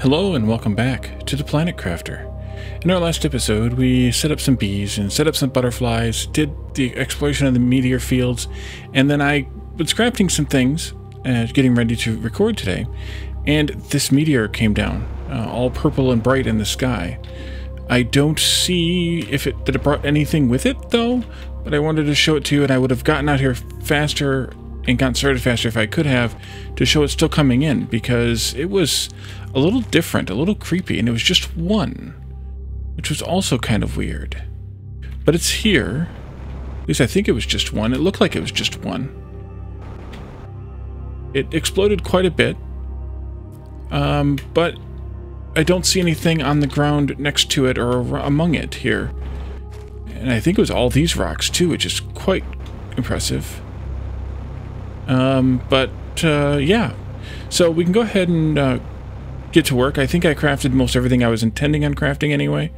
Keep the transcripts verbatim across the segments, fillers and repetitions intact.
Hello and welcome back to the Planet Crafter. In our last episode, we set up some bees and set up some butterflies, did the exploration of the meteor fields, and then I was crafting some things, uh, getting ready to record today, and this meteor came down, uh, all purple and bright in the sky. I don't see if it, that it brought anything with it though, but I wanted to show it to you, and I would have gotten out here faster and got started faster if I could have to show it's still coming in, because it was a little different, a little creepy, and it was just one, which was also kind of weird. But it's here. At least I think it was just one. It looked like it was just one. It exploded quite a bit, um, but I don't see anything on the ground next to it or among it here. And I think it was all these rocks too, which is quite impressive. Um, but, uh, yeah, so we can go ahead and, uh, get to work. I think I crafted most everything I was intending on crafting anyway.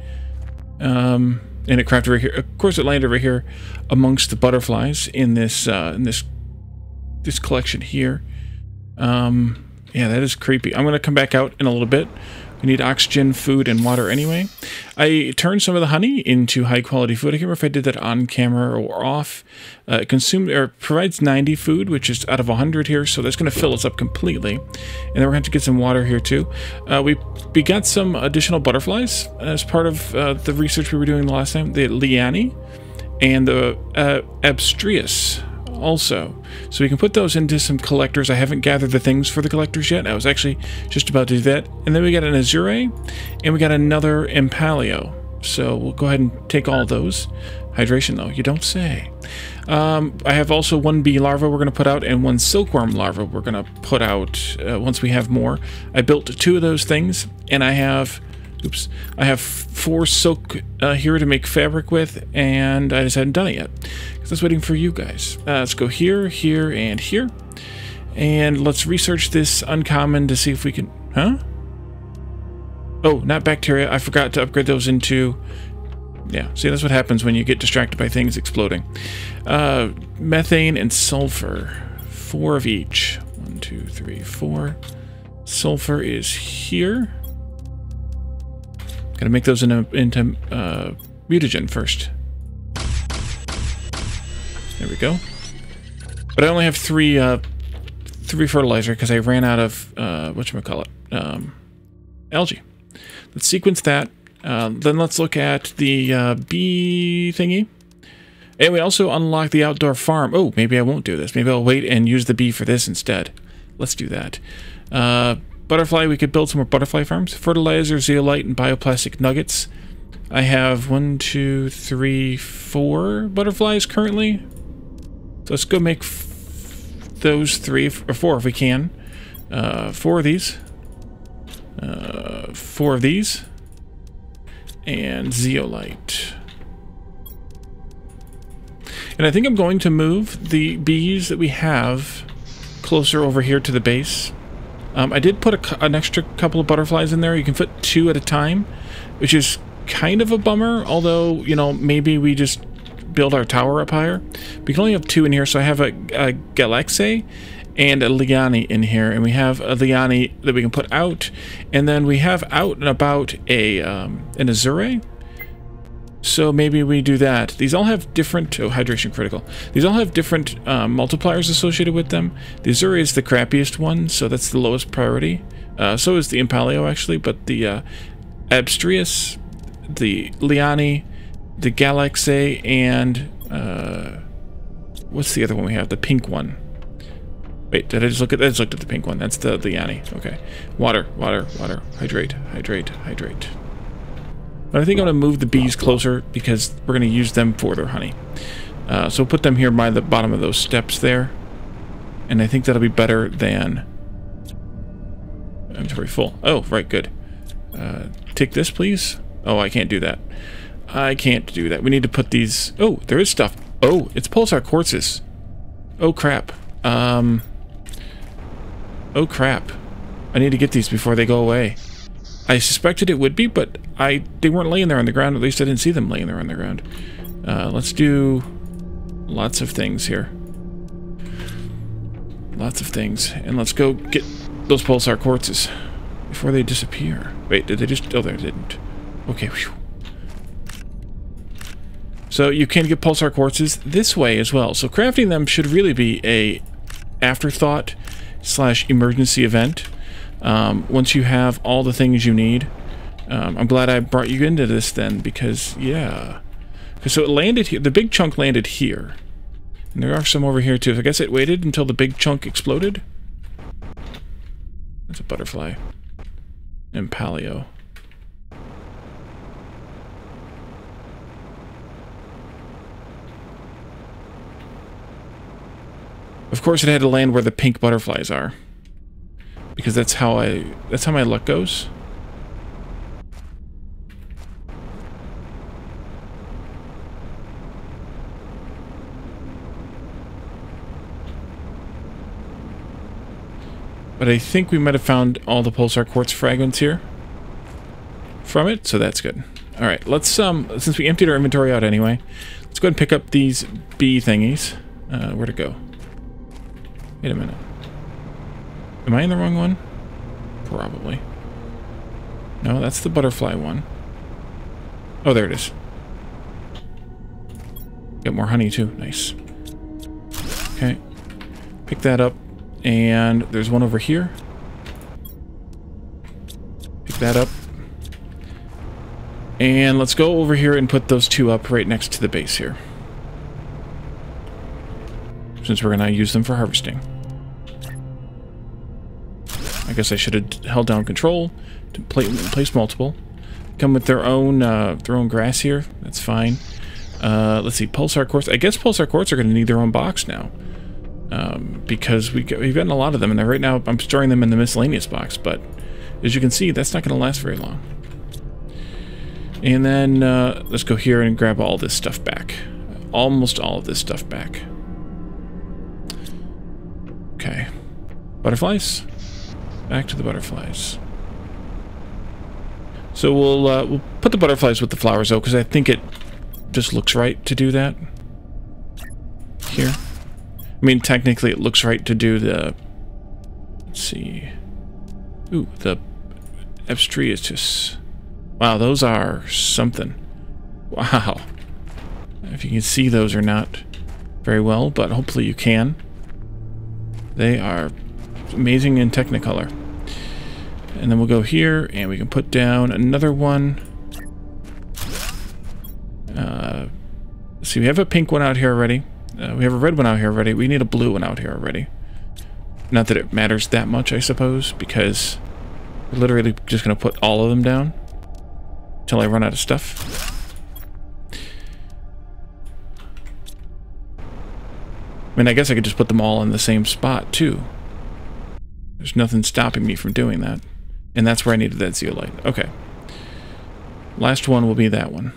Um, and it crafted right here. Of course, it landed right here amongst the butterflies in this, uh, in this, this collection here. Um, yeah, that is creepy. I'm going to come back out in a little bit. We need oxygen, food, and water anyway. I turned some of the honey into high-quality food. I can't remember if I did that on camera or off. Uh, it consumed, or provides ninety food, which is out of one hundred here, so that's going to fill us up completely. And then we're going to have to get some water here, too. Uh, we, we got some additional butterflies as part of uh, the research we were doing the last time. The Liani and the uh, Abstraeus also. So we can put those into some collectors. I haven't gathered the things for the collectors yet. I was actually just about to do that. And then we got an Azure, and we got another Impalio. So we'll go ahead and take all those. Hydration, though, you don't say. Um, I have also one bee larva we're going to put out, and one silkworm larva we're going to put out uh, once we have more. I built two of those things, and I have... Oops. I have four silk uh, here to make fabric with, and I just hadn't done it yet, because I was waiting for you guys. Uh, let's go here, here, and here. And let's research this uncommon to see if we can... Huh? Oh, not bacteria. I forgot to upgrade those into... Yeah, see, that's what happens when you get distracted by things exploding. Uh, methane and sulfur. Four of each. One, two, three, four. Sulfur is here. Gotta make those into, into uh, mutagen first. There we go. But I only have three, uh, three fertilizer because I ran out of uh, whatchamacallit, um, algae. Let's sequence that. Uh, then let's look at the uh, bee thingy. And we also unlock the outdoor farm. Oh, maybe I won't do this. Maybe I'll wait and use the bee for this instead. Let's do that. Uh, Butterfly, we could build some more butterfly farms. Fertilizer, zeolite, and bioplastic nuggets. I have one, two, three, four butterflies currently. So let's go make f those three, or four if we can. Uh, four of these. Uh, four of these. And zeolite. And I think I'm going to move the bees that we have closer over here to the base. Um, I did put a, an extra couple of butterflies in there. You can put two at a time, which is kind of a bummer, although, you know, maybe we just build our tower up higher. We can only have two in here, so I have a, a Galaxae and a Liani in here, and we have a Liani that we can put out, and then we have out and about a um, an Azure. So maybe we do that. These all have different... Oh, hydration critical. These all have different uh, multipliers associated with them. The Azure is the crappiest one, so that's the lowest priority. Uh, so is the Impalio, actually, but the uh, Abstraeus, the Liani, the Galaxae, and... Uh, what's the other one we have? The pink one. Wait, did I just look at... I just looked at the pink one. That's the Liani. Okay. Water, water, water. Hydrate, hydrate, hydrate. But I think I'm going to move the bees closer because we're going to use them for their honey. Uh, so put them here by the bottom of those steps there. And I think that'll be better than... Inventory full. Oh, right, good. Uh, take this, please. Oh, I can't do that. I can't do that. We need to put these... Oh, there is stuff. Oh, it's pulsar quartzes. Oh, crap. Um, oh, crap. I need to get these before they go away. I suspected it would be, but I they weren't laying there on the ground. At least I didn't see them laying there on the ground. Uh, let's do lots of things here. Lots of things. And let's go get those pulsar quartzes. before they disappear. Wait, did they just... Oh, they didn't. Okay. Whew. So you can get pulsar quartzes this way as well. So crafting them should really be a afterthought slash emergency event. Um, once you have all the things you need. Um, I'm glad I brought you into this then, because, yeah. So it landed here. The big chunk landed here. And there are some over here too. I guess it waited until the big chunk exploded. That's a butterfly. Impalio. Of course, it had to land where the pink butterflies are, because that's how I that's how my luck goes. But I think we might have found all the pulsar quartz fragments here from it, so that's good. All right, let's um since we emptied our inventory out anyway, let's go ahead and pick up these bee thingies. Uh, where to go? Wait a minute. Am I in the wrong one? Probably. No, that's the butterfly one. Oh, there it is. Got more honey, too. Nice. Okay. Pick that up. And there's one over here. Pick that up. And let's go over here and put those two up right next to the base here, since we're going to use them for harvesting. I guess I should have held down control to place multiple. Come with their own uh, their own grass here. That's fine. Uh, let's see, pulsar quartz. I guess pulsar quartz are going to need their own box now, um, because we get, we've gotten a lot of them, and right now I'm storing them in the miscellaneous box. But as you can see, that's not going to last very long. And then uh, let's go here and grab all this stuff back. Almost all of this stuff back. Okay. Butterflies. Back to the butterflies. So we'll uh, we'll put the butterflies with the flowers, though, because I think it just looks right to do that. Here. I mean, technically it looks right to do the... Let's see. Ooh, the Abstraeus. Wow, those are something. Wow. If you can see those or not very well, but hopefully you can. They are amazing in Technicolor. And then we'll go here, and we can put down another one. Uh, see, we have a pink one out here already. Uh, we have a red one out here already. We need a blue one out here already. Not that it matters that much, I suppose, because we're literally just going to put all of them down until I run out of stuff. I mean, I guess I could just put them all in the same spot, too. There's nothing stopping me from doing that. And that's where I needed that zeolite. Okay. Last one will be that one.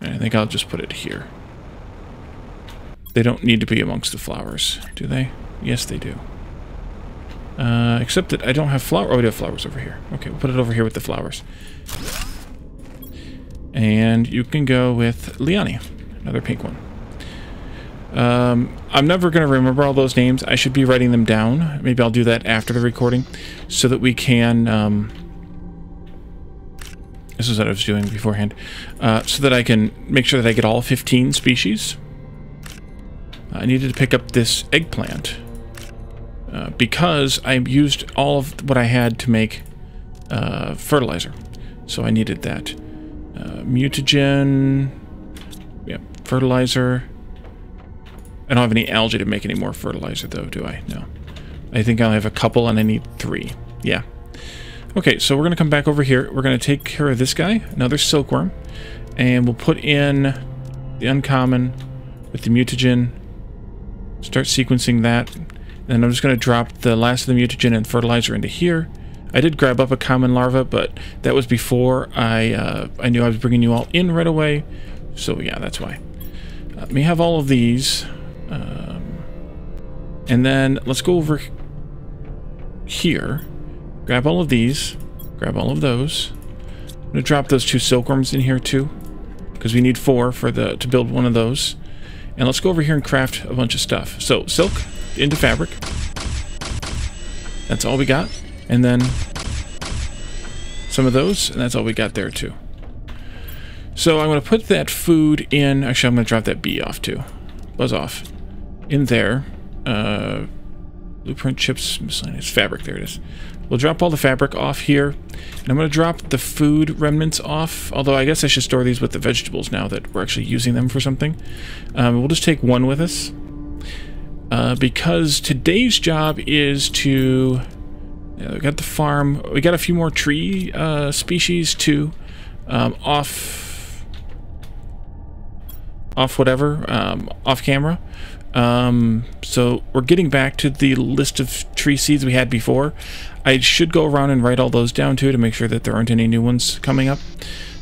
And I think I'll just put it here. They don't need to be amongst the flowers, do they? Yes, they do. Uh, except that I don't have flowers. Oh, we do have flowers over here. Okay, we'll put it over here with the flowers. And you can go with Liani, another pink one. Um, I'm never going to remember all those names. I should be writing them down. Maybe I'll do that after the recording, so that we can... Um, this is what I was doing beforehand. Uh, so that I can make sure that I get all fifteen species. I needed to pick up this eggplant, uh, because I used all of what I had to make uh, fertilizer. So I needed that. Uh, mutagen, yeah, fertilizer. I don't have any algae to make any more fertilizer, though, do I? No. I think I only have a couple, and I need three. Yeah. Okay, so we're going to come back over here. We're going to take care of this guy, another silkworm, and we'll put in the uncommon with the mutagen. Start sequencing that. And I'm just going to drop the last of the mutagen and fertilizer into here. I did grab up a common larva, but that was before I uh, I knew I was bringing you all in right away. So, yeah, that's why. Uh, let me have all of these. Um, and then let's go over here. Grab all of these. Grab all of those. I'm going to drop those two silkworms in here, too, because we need four for the to build one of those. And let's go over here and craft a bunch of stuff. So, silk. into fabric. That's all we got. And then some of those, and that's all we got there too. So I'm going to put that food in. Actually, I'm going to drop that bee off too. Buzz off. In there. Uh, blueprint chips, miscellaneous fabric. There it is. We'll drop all the fabric off here. And I'm going to drop the food remnants off. Although I guess I should store these with the vegetables now that we're actually using them for something. Um, we'll just take one with us. Uh, because today's job is to... Yeah, we got the farm. We got a few more tree uh, species too. Um, off... off whatever, um, off camera. Um, so we're getting back to the list of tree seeds we had before. I should go around and write all those down too to make sure that there aren't any new ones coming up.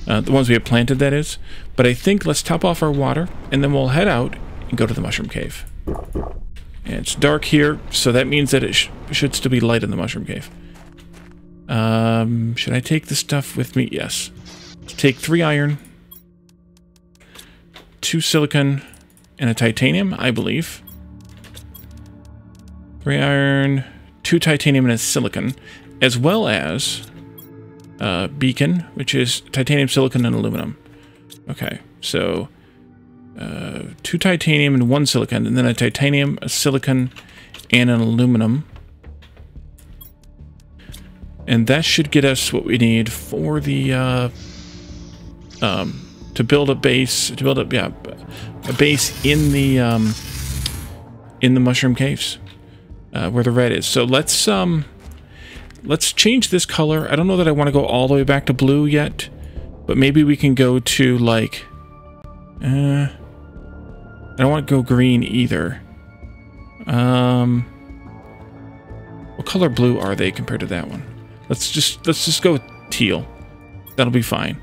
Uh, the ones we have planted, that is. But I think let's top off our water and then we'll head out and go to the mushroom cave. And it's dark here, so that means that it sh should still be light in the mushroom cave. Um, should I take the stuff with me? Yes. Let's take three iron. Two silicon and a titanium, I believe. Three iron, two titanium and a silicon, as well as a beacon, which is titanium, silicon, and aluminum. Okay, so uh, two titanium and one silicon, and then a titanium, a silicon, and an aluminum. And that should get us what we need for the... Uh, um, to build a base, to build a, yeah, a base in the, um, in the mushroom caves, uh, where the red is. So let's, um, let's change this color. I don't know that I want to go all the way back to blue yet, but maybe we can go to, like, uh, I don't want to go green either. Um, what color blue are they compared to that one? Let's just, let's just go with teal. That'll be fine.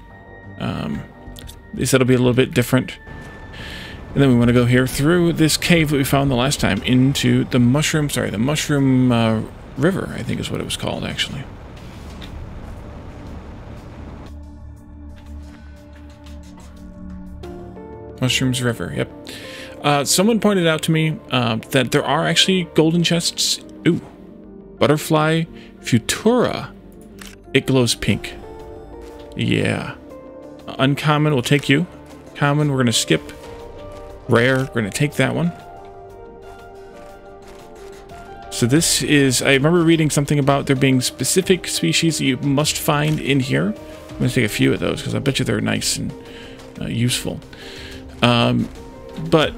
Um, They said it'll be a little bit different. And then we want to go here through this cave that we found the last time into the mushroom, sorry, the mushroom uh, river, I think is what it was called, actually. Mushrooms River, yep. Uh, someone pointed out to me uh, that there are actually golden chests. Ooh, Butterfly Futura. It glows pink. Yeah. Uncommon, we'll take you. Common, we're going to skip. Rare, we're going to take that one. So this is, I remember reading something about there being specific species that you must find in here. I'm going to take a few of those because I bet you they're nice and uh, useful. Um, but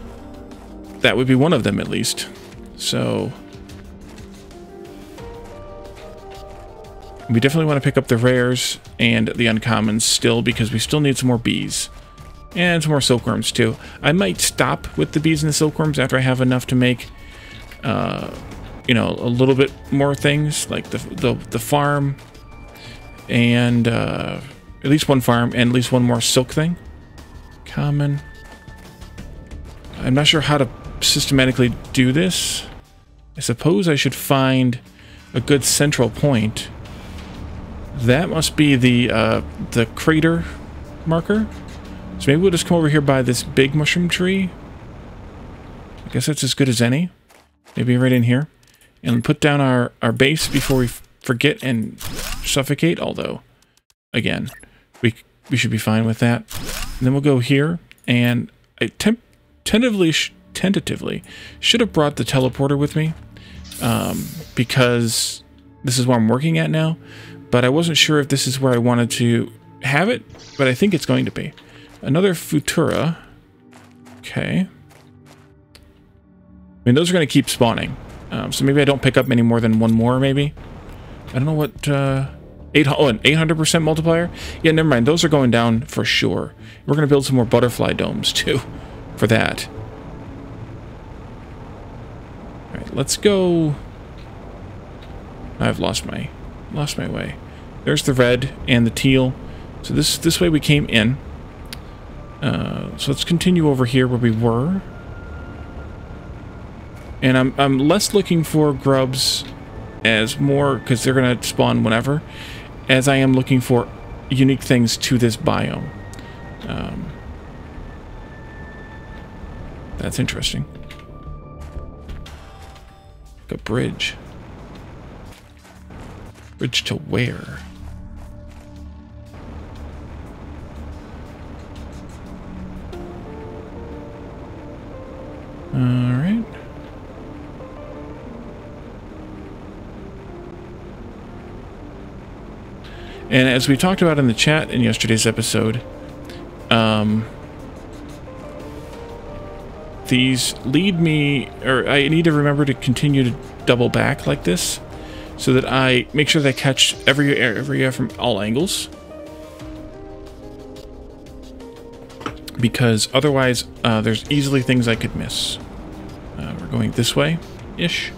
that would be one of them at least. So we definitely want to pick up the rares and the uncommons still because we still need some more bees. And some more silkworms too. I might stop with the bees and the silkworms after I have enough to make, uh, you know, a little bit more things. Like the, the, the farm and uh, at least one farm and at least one more silk thing. Common. I'm not sure how to systematically do this. I suppose I should find a good central point. That must be the uh, the crater marker. So maybe we'll just come over here by this big mushroom tree. I guess that's as good as any. Maybe right in here. And put down our, our base before we forget and suffocate. Although, again, we, we should be fine with that. And then we'll go here. And I temp tentatively, sh tentatively should have brought the teleporter with me. Um, because this is where I'm working at now. But I wasn't sure if this is where I wanted to have it, but I think it's going to be. Another Futura. Okay. I mean, those are going to keep spawning. Um, so maybe I don't pick up any more than one more, maybe. I don't know what... Uh, eight, oh, an eight hundred percent multiplier? Yeah, never mind. Those are going down for sure. We're going to build some more butterfly domes, too, for that. All right, let's go... I've lost my... Lost my way. There's the red and the teal. So this this way we came in. Uh, so let's continue over here where we were. And I'm I'm less looking for grubs as more because they're gonna spawn whenever, as I am looking for unique things to this biome. Um, that's interesting. a bridge. Bridge to where? All right. And as we talked about in the chat in yesterday's episode, um, these lead me, or I need to remember to continue to double back like this, so that I make sure that I catch every area from all angles. Because otherwise, uh, there's easily things I could miss. Uh, we're going this way-ish.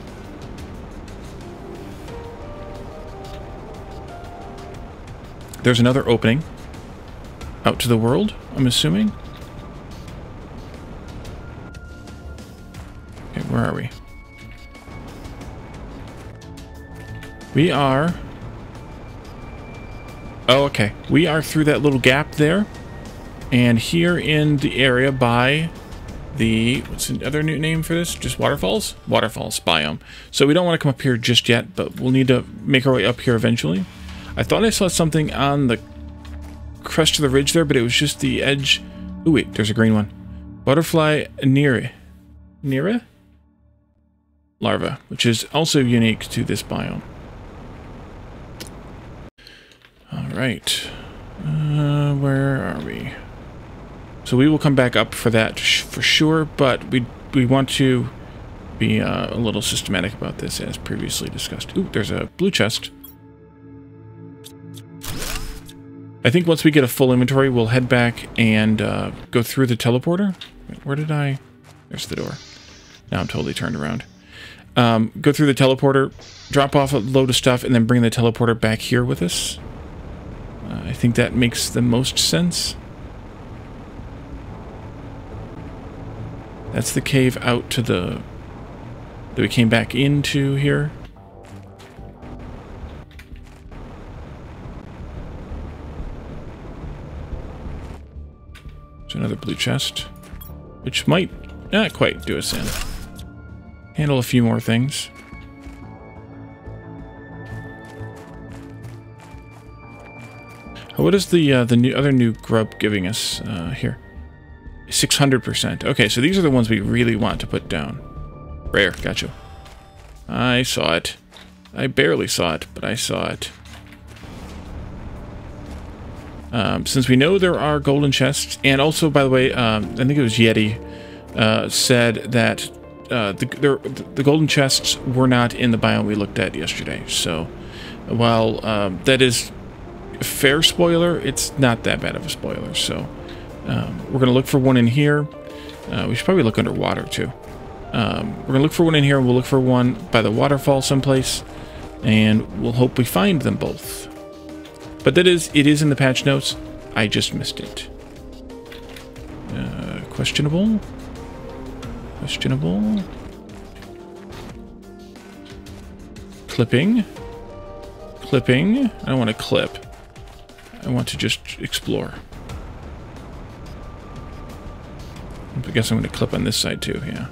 There's another opening out to the world, I'm assuming. Okay, where are we? We are... Oh, okay. We are through that little gap there. And here in the area by the... What's another new name for this? Just waterfalls? Waterfalls biome. So we don't want to come up here just yet, but we'll need to make our way up here eventually. I thought I saw something on the crest of the ridge there, but it was just the edge. Oh wait, there's a green one. Butterfly Nira. Nira? Larva, which is also unique to this biome. Alright. Uh, where are we? So we will come back up for that sh for sure, but we we want to be uh, a little systematic about this as previously discussed. Ooh, there's a blue chest. I think once we get a full inventory, we'll head back and uh, go through the teleporter. Where did I? There's the door. Now I'm totally turned around. Um, go through the teleporter, drop off a load of stuff, and then bring the teleporter back here with us. Uh, I think that makes the most sense. That's the cave out to the... that we came back into here. Another blue chest, which might not quite do us in. Handle a few more things. Oh, what is the uh, the new other new grub giving us uh, here? six hundred percent. Okay, so these are the ones we really want to put down. Rare, gotcha. I saw it. I barely saw it, but I saw it. Um, since we know there are golden chests, and also, by the way, um, I think it was Yeti uh, said that uh, the, the golden chests were not in the biome we looked at yesterday. So while um, that is a fair spoiler, it's not that bad of a spoiler. So um, we're going to look for one in here. Uh, we should probably look underwater, too. Um, we're going to look for one in here, and we'll look for one by the waterfall someplace, and we'll hope we find them both. But that is, it is in the patch notes. I just missed it. Uh, questionable. Questionable. Clipping. Clipping. I don't want to clip. I want to just explore. I guess I'm going to clip on this side too, yeah.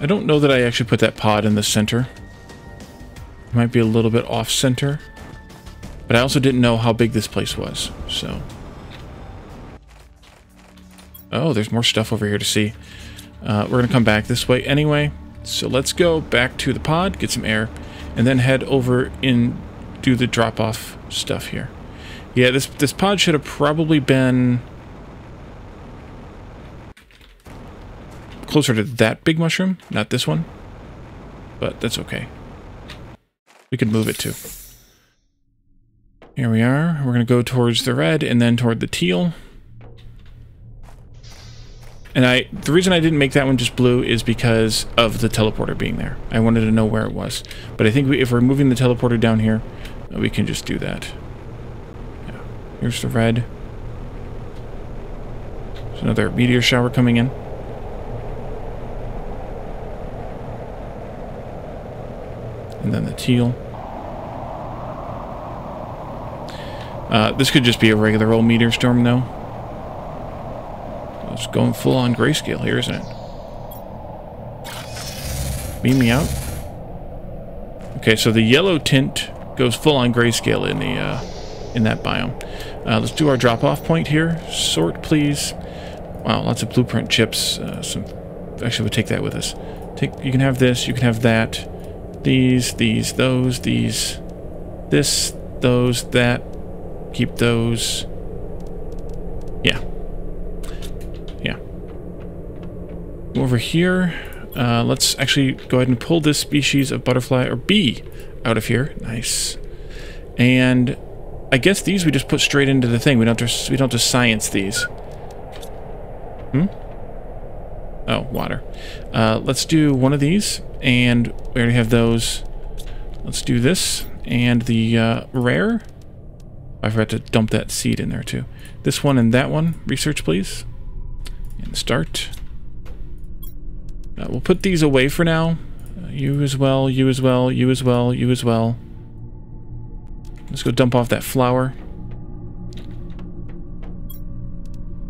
I don't know that I actually put that pod in the center. It might be a little bit off-center. But I also didn't know how big this place was, so... Oh, there's more stuff over here to see. Uh, we're going to come back this way anyway. So let's go back to the pod, get some air, and then head over and do the drop-off stuff here. Yeah, this, this pod should have probably been... closer to that big mushroom, not this one, but that's okay. We can move it too. Here we are. We're going to go towards the red and then toward the teal. And I, the reason I didn't make that one just blue is because of the teleporter being there. I wanted to know where it was, but I think we, if we're moving the teleporter down here, we can just do that. Yeah. Here's the red. There's another meteor shower coming in. And then the teal. Uh, this could just be a regular old meteor storm, though. It's going full on grayscale here, isn't it? Beam me out. Okay, so the yellow tint goes full on grayscale in the uh, in that biome. Uh, let's do our drop-off point here. Sort, please. Wow, lots of blueprint chips. Uh, some actually, we'll take that with us. Take. You can have this. You can have that. These, these, those, these, this, those, that. Keep those. Yeah. Yeah. Over here, uh, let's actually go ahead and pull this species of butterfly, or bee, out of here. Nice. And I guess these we just put straight into the thing. We don't just, we don't just science these. Hmm? Oh, water. Uh, let's do one of these, and we already have those. Let's do this, and the uh, rare. I forgot to dump that seed in there too. This one and that one. Research, please. And start. Uh, we'll put these away for now. Uh, you as well, you as well, you as well, you as well. Let's go dump off that flower.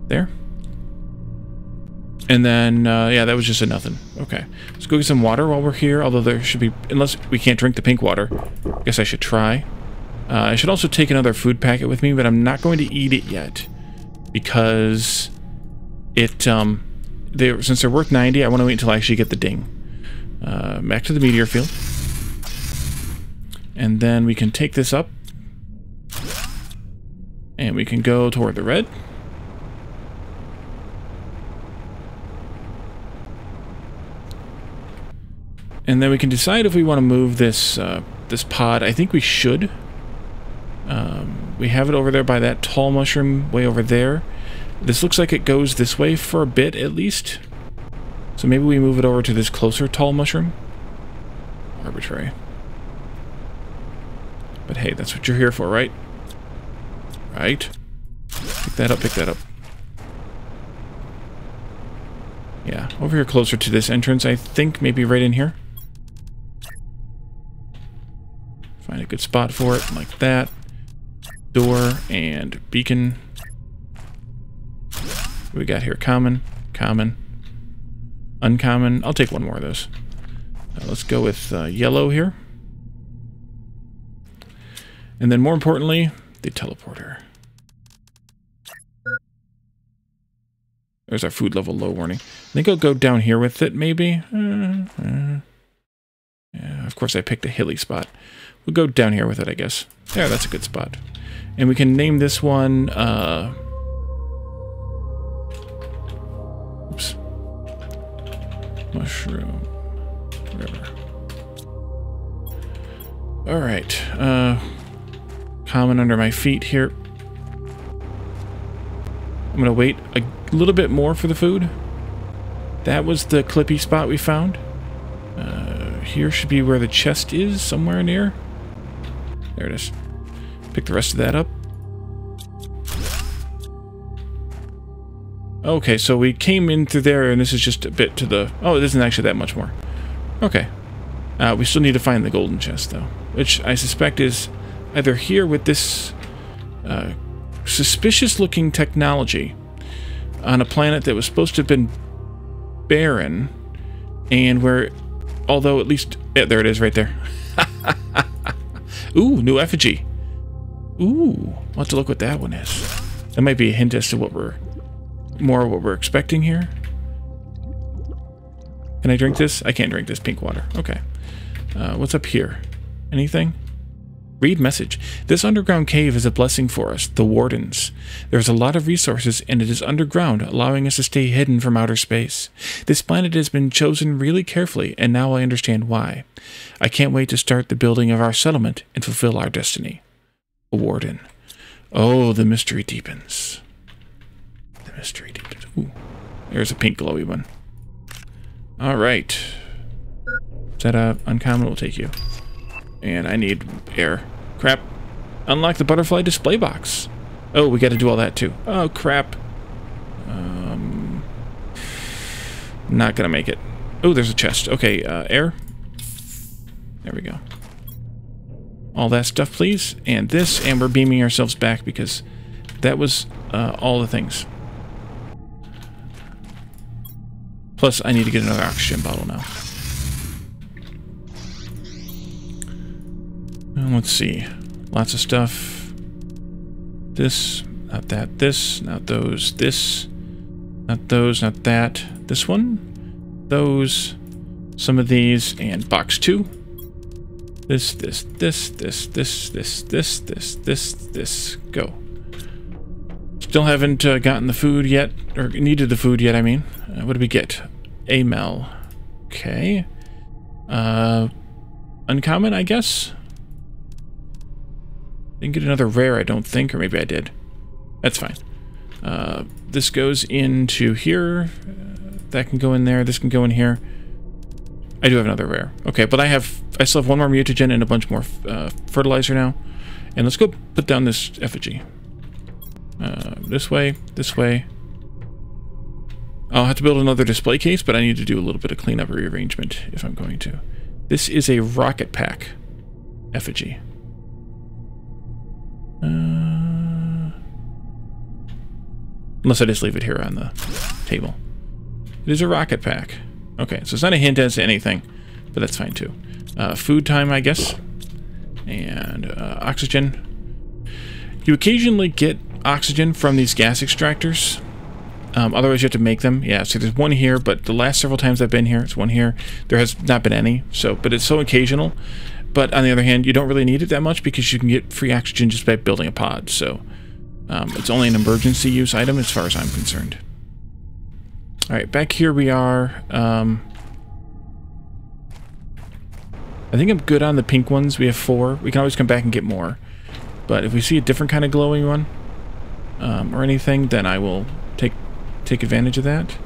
There. And then, uh, yeah, that was just a nothing. Okay. Let's go get some water while we're here. Although there should be, unless we can't drink the pink water. I guess I should try. Uh, I should also take another food packet with me, but I'm not going to eat it yet because it, um, they, since they're worth ninety, I want to wait until I actually get the ding. Uh, back to the meteor field. And then we can take this up and we can go toward the red. And then we can decide if we want to move this, uh, this pod. I think we should. Um, we have it over there by that tall mushroom way over there. This looks like it goes this way for a bit at least. So maybe we move it over to this closer tall mushroom. Arbitrary. But hey, that's what you're here for, right? Right? Pick that up, pick that up. Yeah, over here closer to this entrance, I think. Maybe right in here. Find a good spot for it, like that. Door and beacon. What do we got here? Common, common, uncommon. I'll take one more of those. Uh, let's go with uh, yellow here. And then more importantly, the teleporter. There's our food level low warning. I think I'll go down here with it, maybe. Uh, uh. Yeah, of course I picked a hilly spot. We'll go down here with it, I guess. There, that's a good spot. And we can name this one, uh... Oops. Mushroom River. Alright, uh... common under my feet here. I'm gonna wait a little bit more for the food. That was the clippy spot we found. Uh, here should be where the chest is, somewhere near. There it is. Pick the rest of that up. Okay, so we came in through there, and this is just a bit to the... Oh, it isn't actually that much more. Okay. Uh, we still need to find the golden chest, though. Which I suspect is either here with this uh, suspicious-looking technology on a planet that was supposed to have been barren, and where... Although, at least... Yeah, there it is, right there. Ooh, new effigy. Ooh, I'll have to look what that one is. That might be a hint as to what we're... More what we're expecting here. Can I drink this? I can't drink this pink water. Okay. Uh, what's up here? Anything? Read message. This underground cave is a blessing for us, the Wardens. There's a lot of resources, and it is underground, allowing us to stay hidden from outer space. This planet has been chosen really carefully, and now I understand why. I can't wait to start the building of our settlement and fulfill our destiny. A Warden. Oh, the mystery deepens. The mystery deepens. Ooh, there's a pink glowy one. All right. Is that a uncommon? We'll take you. And I need air. Crap. Unlock the butterfly display box. Oh, we got to do all that too. Oh, crap. Um, not going to make it. Oh, there's a chest. Okay, uh, air. There we go. All that stuff, please. And this, and we're beaming ourselves back because that was uh, all the things. Plus, I need to get another oxygen bottle now. And let's see. Lots of stuff. This, not that, this, not those, this, not those, not that, this one, those, some of these, and box two. This, this, this, this, this, this, this, this, this, this, go. Still haven't uh, gotten the food yet, or needed the food yet, I mean. Uh, what did we get? Amel. Okay. Uh, uncommon, I guess? Didn't get another rare, I don't think, or maybe I did. That's fine. Uh, this goes into here. Uh, that can go in there. This can go in here. I do have another rare. Okay, but I have, I still have one more mutagen and a bunch more uh, fertilizer now. And let's go put down this effigy. Uh, this way, this way. I'll have to build another display case, but I need to do a little bit of cleanup or rearrangement if I'm going to. This is a rocket pack effigy. Uh, unless I just leave it here on the table. It is a rocket pack. Okay, so it's not a hint as to anything, but that's fine too. Uh, food time, I guess. And uh, oxygen. You occasionally get oxygen from these gas extractors. Um, otherwise, you have to make them. Yeah, so there's one here, but the last several times I've been here, it's one here. There has not been any, so but it's so occasional. But on the other hand, you don't really need it that much because you can get free oxygen just by building a pod. So um, it's only an emergency use item as far as I'm concerned. All right, back here we are. Um, I think I'm good on the pink ones. We have four. We can always come back and get more. But if we see a different kind of glowing one um, or anything, then I will take take advantage of that.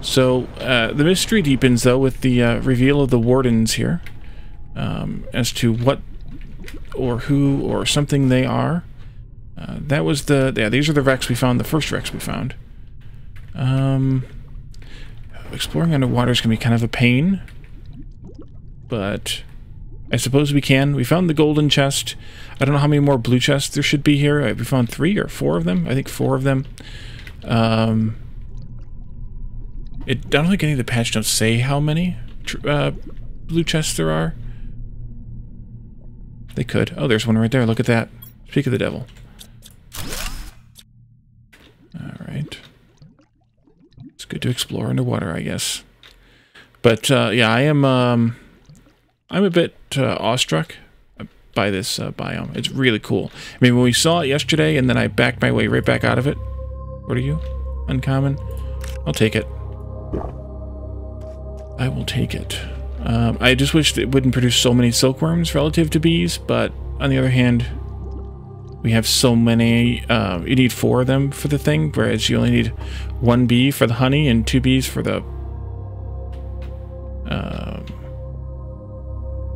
So uh, the mystery deepens, though, with the uh, reveal of the wardens here um, as to what or who or something they are. Uh, that was the... Yeah, these are the wrecks we found, the first wrecks we found. Um, exploring underwater is going to be kind of a pain, but... I suppose we can. We found the golden chest. I don't know how many more blue chests there should be here. We found three or four of them. I think four of them. Um, it, I don't think any of the patch notes say how many uh, blue chests there are. They could. Oh, there's one right there. Look at that. Speak of the devil. All right. It's good to explore underwater, I guess. But, uh, yeah, I am... Um, I'm a bit uh, awestruck by this uh, biome. It's really cool. I mean, when we saw it yesterday, and then I backed my way right back out of it. What are you? Uncommon? I'll take it. I will take it. Um, I just wish that it wouldn't produce so many silkworms relative to bees, but on the other hand, we have so many. Uh, you need four of them for the thing, whereas you only need one bee for the honey and two bees for the... Uh,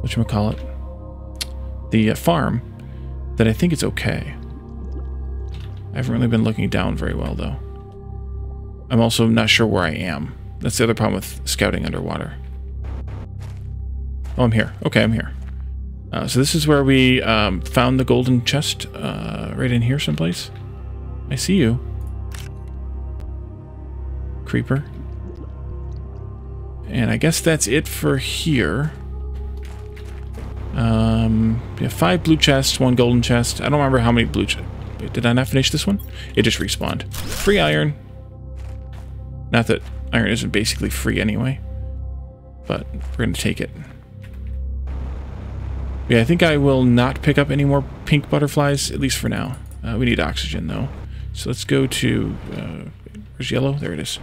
whatchamacallit, the uh, farm, that I think it's okay. I haven't really been looking down very well, though. I'm also not sure where I am. That's the other problem with scouting underwater. Oh, I'm here. Okay, I'm here. Uh, so this is where we um, found the golden chest, uh, right in here someplace. I see you. Creeper. And I guess that's it for here. Um, we have five blue chests, one golden chest. I don't remember how many blue chests. Did I not finish this one? It just respawned. Free iron. Not that iron isn't basically free anyway, but we're going to take it. Yeah, I think I will not pick up any more pink butterflies, at least for now. Uh, we need oxygen, though. So let's go to... Uh, where's yellow? There it is.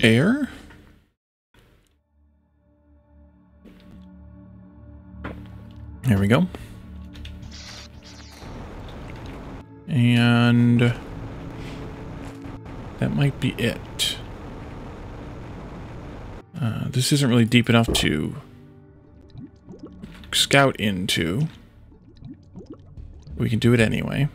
Air? There we go. And that might be it. Uh, this isn't really deep enough to scout into. We can do it anyway.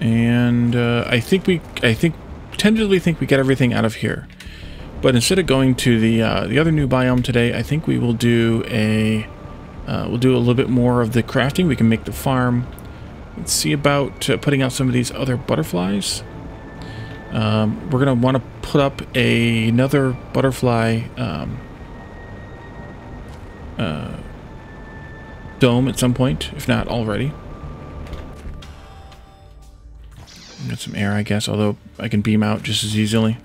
And uh, I think we, I think, tentatively think we get everything out of here. But instead of going to the uh, the other new biome today, I think we will do a, uh, we'll do a little bit more of the crafting. We can make the farm. Let's see about uh, putting out some of these other butterflies. Um, we're gonna want to put up a, another butterfly um, uh, dome at some point, if not already. Got some air, I guess, although I can beam out just as easily.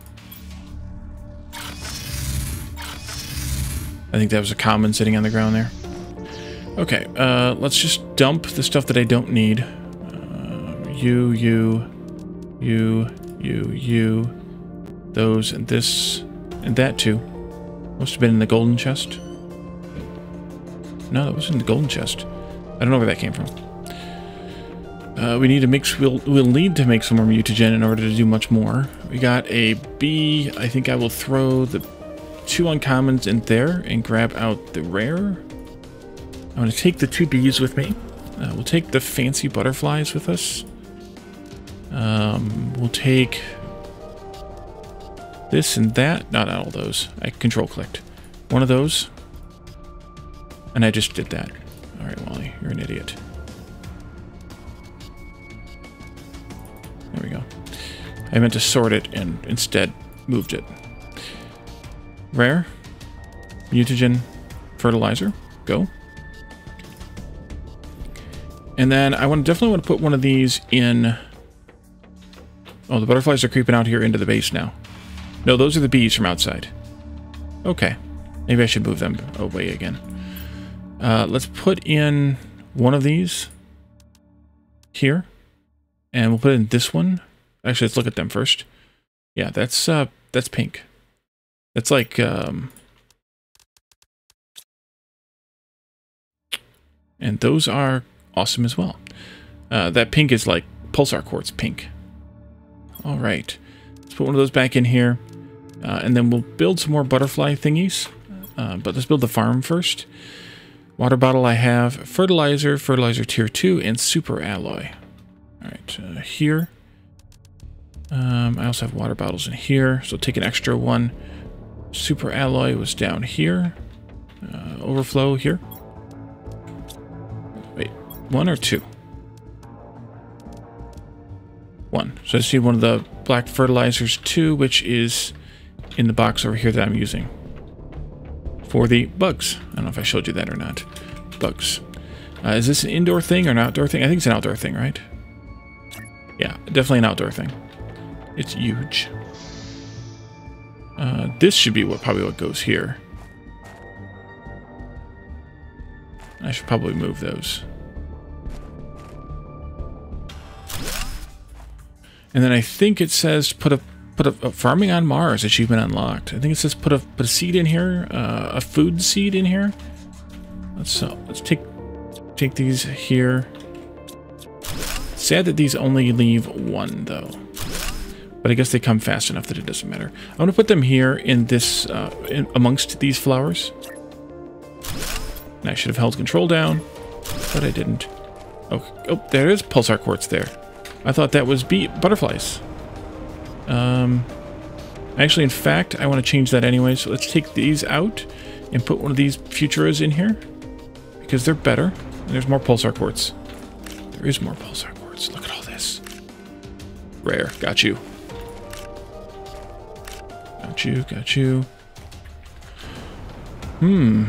I think that was a common sitting on the ground there. Okay, uh, let's just dump the stuff that I don't need. Uh, you, you, you, you, you, those, and this, and that too. Must have been in the golden chest. No, that wasn't the golden chest. I don't know where that came from. Uh, we need to mix. We'll we'll need to make some more mutagen in order to do much more. We got a bee. I think I will throw the two uncommons in there and grab out the rare. I'm going to take the two bees with me. Uh, we'll take the fancy butterflies with us. Um, we'll take this and that. Not all those. I control clicked one of those, and I just did that. All right, Wally, you're an idiot. There we go. I meant to sort it and instead moved it. Rare, mutagen, fertilizer, go. And then I want definitely want to put one of these in. Oh, the butterflies are creeping out here into the base now. No, those are the bees from outside. Okay, maybe I should move them away again. Uh, let's put in one of these here. And we'll put in this one. Actually, let's look at them first. Yeah, that's uh, that's pink. That's like um, and those are awesome as well. Uh, that pink is like pulsar quartz pink. All right, let's put one of those back in here, uh, and then we'll build some more butterfly thingies. Uh, but let's build the farm first. Water bottle I have, fertilizer, fertilizer tier two, and super alloy. All right, uh, here. Um, I also have water bottles in here, so take an extra one. Super alloy was down here. Uh, overflow here. Wait, one or two? One. So I just need one of the black fertilizers too, which is in the box over here that I'm using for the bugs. I don't know if I showed you that or not. Bugs. Uh, is this an indoor thing or an outdoor thing? I think it's an outdoor thing, right? Yeah, definitely an outdoor thing. It's huge. Uh, this should be what probably what goes here. I should probably move those. And then I think it says put a put a, a farming on Mars achievement unlocked. I think it says put a put a seed in here, uh, a food seed in here. Let's uh, let's take take these here. Sad that these only leave one, though. But I guess they come fast enough that it doesn't matter. I'm going to put them here in this, uh, in amongst these flowers. And I should have held control down, but I didn't. Oh, oh, there is pulsar quartz there. I thought that was bee butterflies. Um, actually, in fact, I want to change that anyway. So let's take these out and put one of these Futuras in here. Because they're better. And there's more pulsar quartz. There is more pulsar quartz. Look at all this. Rare. Got you. Got you. Got you. Hmm.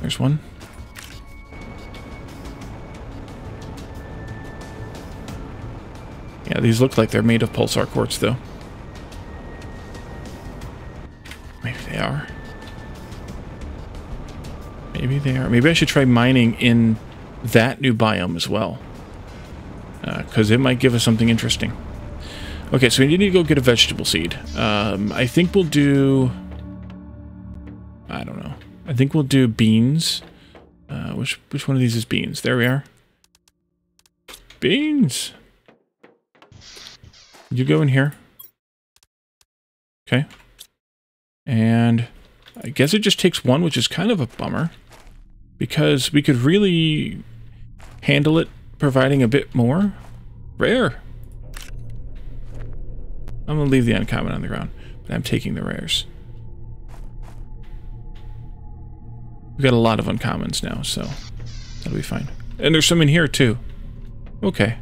There's one. Yeah, these look like they're made of pulsar quartz, though. Maybe they are. Maybe they are. Maybe I should try mining in that new biome as well. Because uh, it might give us something interesting. Okay, so we need to go get a vegetable seed. Um, I think we'll do... I don't know. I think we'll do beans. Uh, which, which one of these is beans? There we are. Beans! You go in here. Okay. And I guess it just takes one, which is kind of a bummer. Because we could really handle it, providing a bit more. Rare. I'm going to leave the uncommon on the ground, but I'm taking the rares. We've got a lot of uncommons now, so that'll be fine. And there's some in here, too. Okay.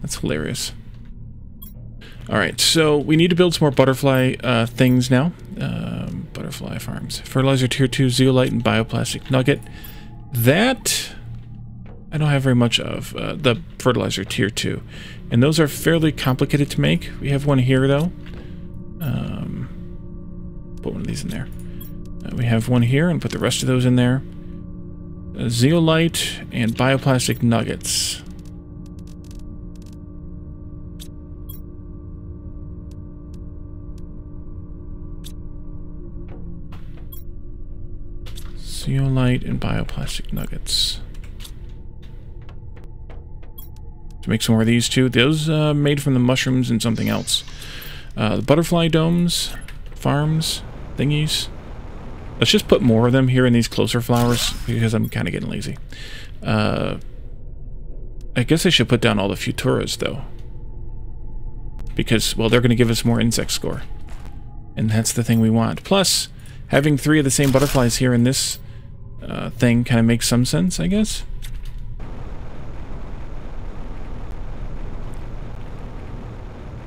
That's hilarious. Alright, so we need to build some more butterfly uh, things now. Um, butterfly farms. Fertilizer tier two, zeolite, and bioplastic nugget. That I don't have very much of. Uh, the fertilizer tier two. And those are fairly complicated to make. We have one here, though. Um, put one of these in there. Uh, we have one here, and put the rest of those in there. Uh, zeolite and bioplastic nuggets. Zeolite and bioplastic nuggets. To make some more of these two. Those uh, made from the mushrooms and something else. Uh, the butterfly domes, farms, thingies. Let's just put more of them here in these closer flowers because I'm kind of getting lazy. Uh, I guess I should put down all the Futuras though. Because, well, they're going to give us more insect score. And that's the thing we want. Plus, having three of the same butterflies here in this uh, thing kind of makes some sense, I guess.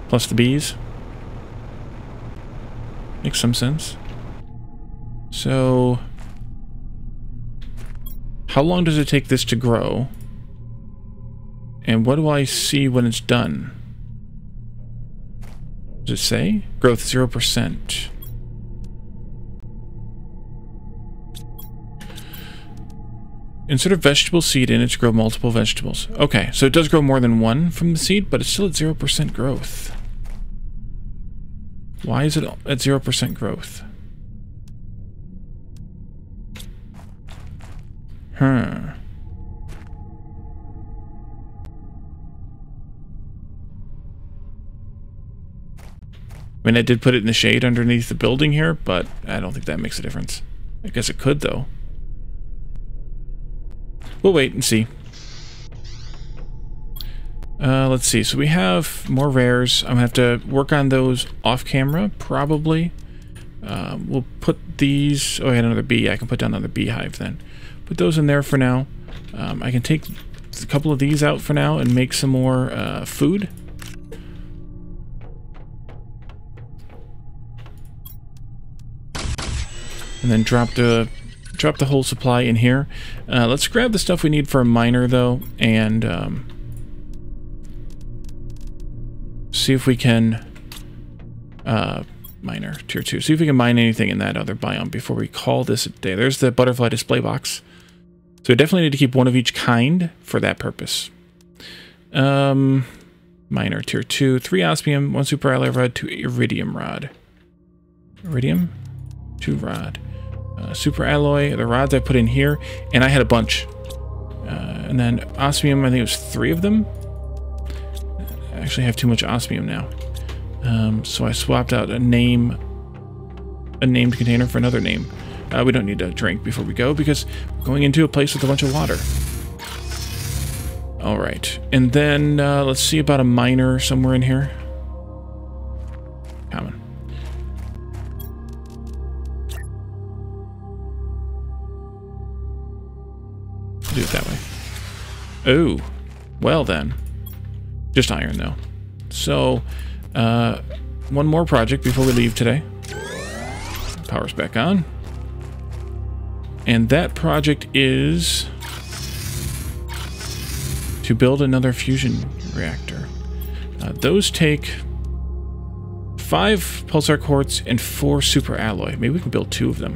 Plus the bees. Makes some sense. So, how long does it take this to grow? And what do I see when it's done? Does it say? Growth zero percent. Insert a vegetable seed in it to grow multiple vegetables. Okay, so it does grow more than one from the seed, but it's still at zero percent growth. Why is it at zero percent growth? Huh. I mean, I did put it in the shade underneath the building here, but I don't think that makes a difference. I guess it could, though. We'll wait and see. Uh, let's see. So we have more rares. I'm going to have to work on those off camera, probably. Um, we'll put these... Oh, I had another bee. I can put down another beehive then. Put those in there for now. Um, I can take a couple of these out for now and make some more uh, food. And then drop the drop the whole supply in here. Uh, let's grab the stuff we need for a miner though, and um, see if we can uh, miner tier two. See if we can mine anything in that other biome before we call this a day. There's the butterfly display box. So we definitely need to keep one of each kind for that purpose. Um, miner tier two, three osmium, one super alloy rod, two iridium rod. Iridium, two rod. Uh, super alloy, the rods I put in here, and I had a bunch. Uh, and then osmium, I think it was three of them. I actually have too much osmium now. Um, so I swapped out a name, a named container for another name. Uh, we don't need to drink before we go because we're going into a place with a bunch of water. All right, and then uh, let's see about a miner somewhere in here. Common. I'll do it that way. Oh, well then. Just iron though. So, uh, one more project before we leave today. Power's back on. And that project is to build another fusion reactor. Uh, those take five pulsar quartz and four super alloy. Maybe we can build two of them.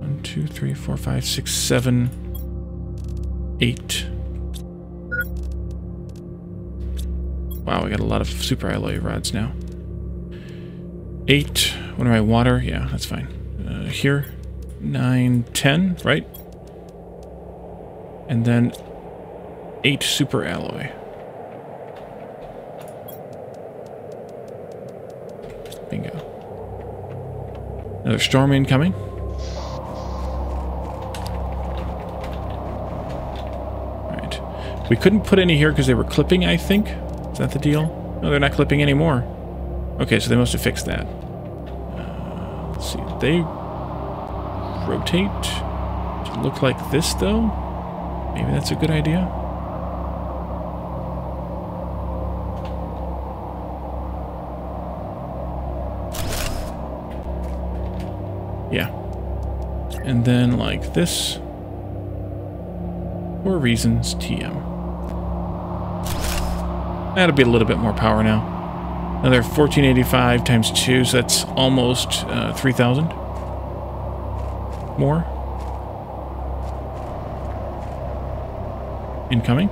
One, two, three, four, five, six, seven, eight. Wow, we got a lot of super alloy rods now. Eight. What am I? Water? Yeah, that's fine. Uh, here. Nine, ten, right? And then eight super alloy. Bingo. Another storm incoming. We couldn't put any here because they were clipping, I think. Is that the deal? No, they're not clipping anymore. Okay, so they must have fixed that. Uh, let's see. They rotate to look like this, though. Maybe that's a good idea. Yeah. And then like this. For reasons, T M. That'll be a little bit more power now. Another fourteen eighty-five times two, so that's almost uh, three thousand more. Incoming.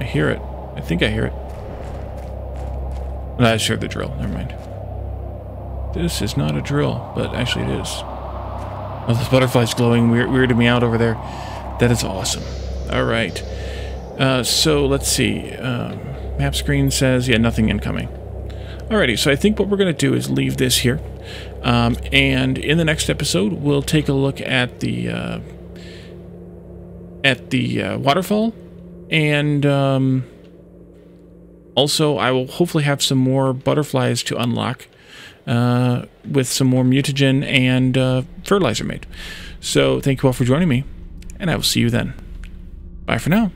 I hear it. I think I hear it. No, I shared the drill. Never mind. This is not a drill, but actually it is. Oh, those butterflies glowing weird, weirded me out over there. That is awesome. All right. Uh, so let's see. Um, map screen says, yeah, nothing incoming. Alrighty, so I think what we're going to do is leave this here, um, and in the next episode we'll take a look at the uh, at the uh, waterfall, and um, also I will hopefully have some more butterflies to unlock uh, with some more mutagen and uh, fertilizer made. So thank you all for joining me, and I will see you then. Bye for now.